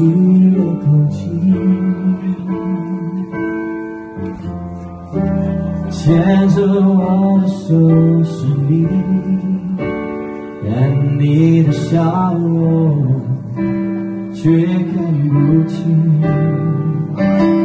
只有口气。牵着我的手是你，但你的笑我却看不清。